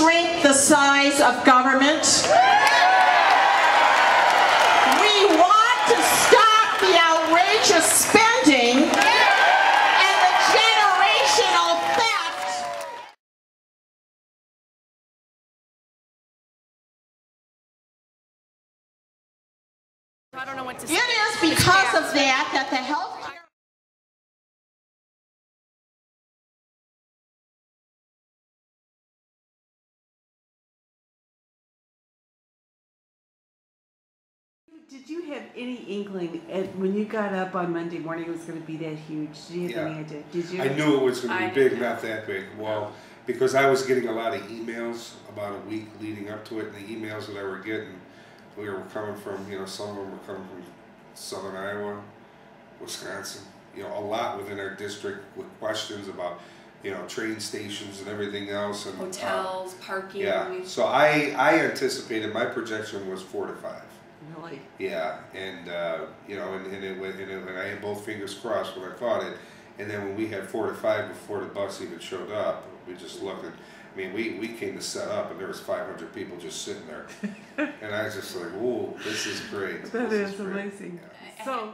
shrink the size of government. We want to stop the outrageous spending and the generational theft. I don't know what to say. It is because of that that the health Did you have any inkling when you got up on Monday morning it was going to be that huge? Did you have any idea? Did you? I knew it was going to be big, not that big. Well, because I was getting a lot of emails about a week leading up to it, and the emails that I were getting, we were coming from, you know, some of them were coming from southern Iowa, Wisconsin, you know, a lot within our district with questions about, you know, train stations and everything else. And hotels, parking. Yeah, so I anticipated, my projection was 4 to 5. Really? Yeah, and you know, and I had both fingers crossed when I thought it, and then when we had 4 to 5 before the bus even showed up, we just looked at. I mean, we came to set up, and there was 500 people just sitting there, and I was just like, "Whoa, this is great!" That is amazing. Yeah. So.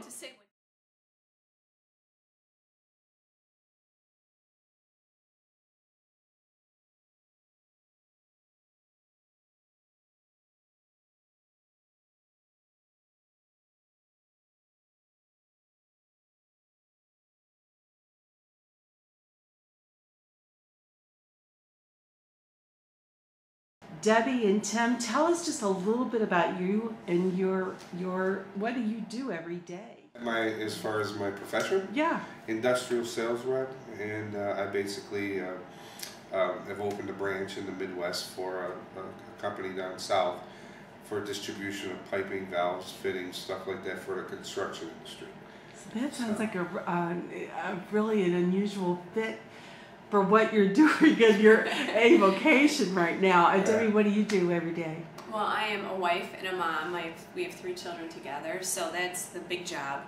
Debbie and Tim, tell us just a little bit about you and your what do you do every day? As far as my profession? Yeah. Industrial sales rep, and I basically have opened a branch in the Midwest for a company down south for distribution of piping, valves, fittings, stuff like that for the construction industry. So that sounds like a really an unusual fit for what you're doing in your vocation right now. And Debbie, what do you do every day? Well, I am a wife and a mom. We have 3 children together, so that's the big job.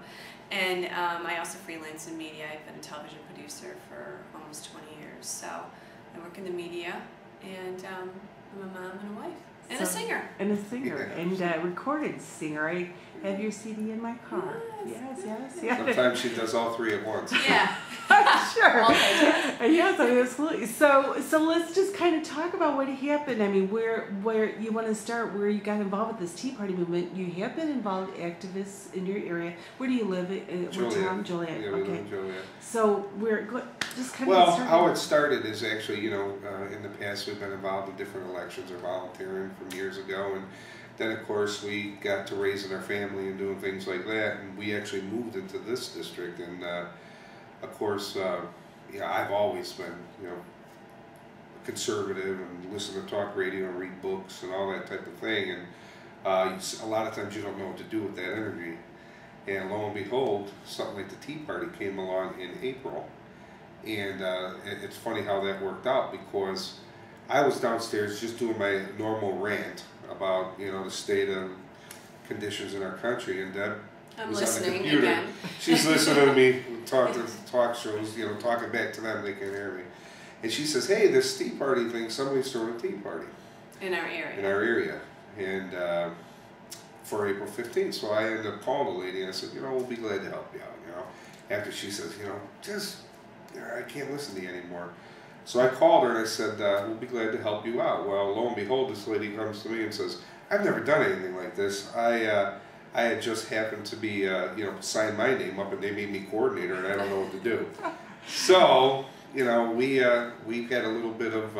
And I also freelance in media. I've been a television producer for almost 20 years, so I work in the media, and I'm a mom and a wife. And a singer. And a singer. Yeah. And a recorded singer. I have your CD in my car. Yes, yes, yes. Sometimes she does all 3 at once. Yeah. Sure. Okay. Yes, absolutely. So let's just kind of talk about what happened. I mean, where you want to start, where you got involved with this Tea Party movement. You have been involved activists in your area. Where do you live? Joliet. Joliet. Yeah, we live in Joliet. So just kind of started. How it started is actually, you know, in the past we've been involved in different elections or volunteering from years ago, and then of course we got to raising our family and doing things like that, and we actually moved into this district, and of course, yeah, I've always been, you know, conservative and listen to talk radio and read books and all that type of thing, and a lot of times you don't know what to do with that energy, and lo and behold, something like the Tea Party came along in April, and it's funny how that worked out, because I was downstairs just doing my normal rant about, you know, the state of conditions in our country, and Deb was listening on the computer. Again. She's listening to me talk to talk shows, you know, talking back to them, they can't hear me. And she says, "Hey, this Tea Party thing, somebody's throwing a Tea Party. In our area." In our area. And for April 15th. So I ended up calling the lady and I said, "You know, we'll be glad to help you out," you know. After she says, "You know, I can't listen to you anymore." So I called her and I said, "We'll be glad to help you out." Well, lo and behold, this lady comes to me and says, "I've never done anything like this. I had just happened to be, you know, signed my name up and they made me coordinator and I don't know what to do." So, you know, we've had a little bit of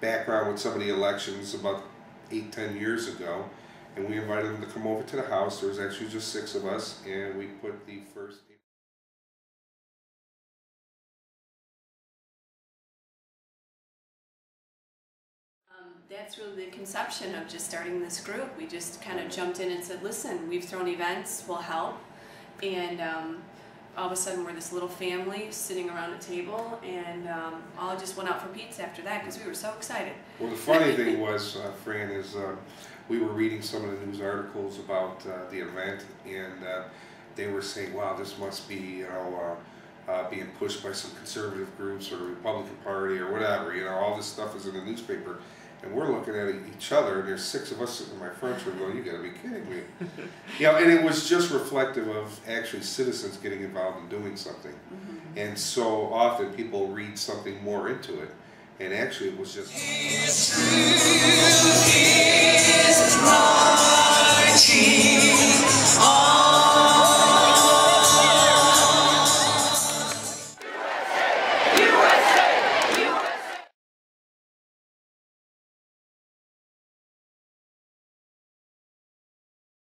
background with some of the elections about 8-10 years ago, and we invited them to come over to the house. There was actually just 6 of us, and we put the first... That's really the conception of just starting this group. We just kind of jumped in and said, "Listen, we've thrown events, we'll help." And all of a sudden we're this little family sitting around a table, and all just went out for pizza after that because we were so excited. Well, the funny thing was, Fran, is we were reading some of the news articles about the event, and they were saying, "Wow, this must be, you know, being pushed by some conservative groups or the Republican Party or whatever, you know, all this stuff is in the newspaper." And we're looking at each other, and there's six of us sitting in my front room going, you got to be kidding me. You know, and it was just reflective of actually citizens getting involved in doing something. Mm-hmm. And so often people read something more into it, and actually it was just...